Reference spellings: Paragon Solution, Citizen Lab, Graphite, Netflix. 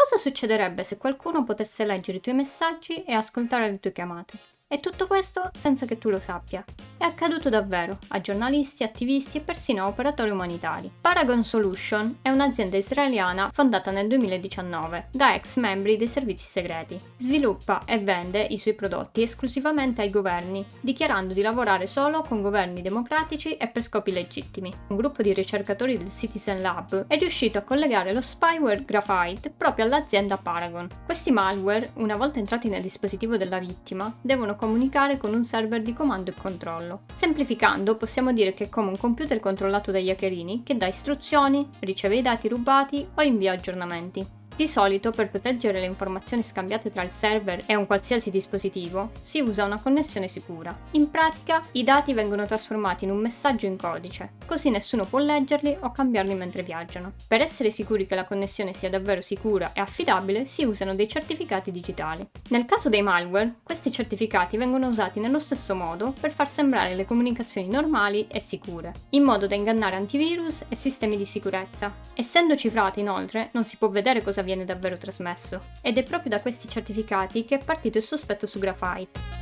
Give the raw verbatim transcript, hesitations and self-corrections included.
Cosa succederebbe se qualcuno potesse leggere i tuoi messaggi e ascoltare le tue chiamate? E tutto questo senza che tu lo sappia. È accaduto davvero a giornalisti, attivisti e persino a operatori umanitari. Paragon Solution è un'azienda israeliana fondata nel duemiladiciannove da ex membri dei servizi segreti. Sviluppa e vende i suoi prodotti esclusivamente ai governi, dichiarando di lavorare solo con governi democratici e per scopi legittimi. Un gruppo di ricercatori del Citizen Lab è riuscito a collegare lo spyware Graphite proprio all'azienda Paragon. Questi malware, una volta entrati nel dispositivo della vittima, devono comunicare con un server di comando e controllo. Semplificando, possiamo dire che è come un computer controllato dagli hackerini che dà istruzioni, riceve i dati rubati o invia aggiornamenti. Di solito, per proteggere le informazioni scambiate tra il server e un qualsiasi dispositivo, si usa una connessione sicura. In pratica, i dati vengono trasformati in un messaggio in codice, così nessuno può leggerli o cambiarli mentre viaggiano. Per essere sicuri che la connessione sia davvero sicura e affidabile, si usano dei certificati digitali. Nel caso dei malware, questi certificati vengono usati nello stesso modo per far sembrare le comunicazioni normali e sicure, in modo da ingannare antivirus e sistemi di sicurezza. Essendo cifrati, inoltre, non si può vedere cosa viene davvero trasmesso, ed è proprio da questi certificati che è partito il sospetto su Graphite.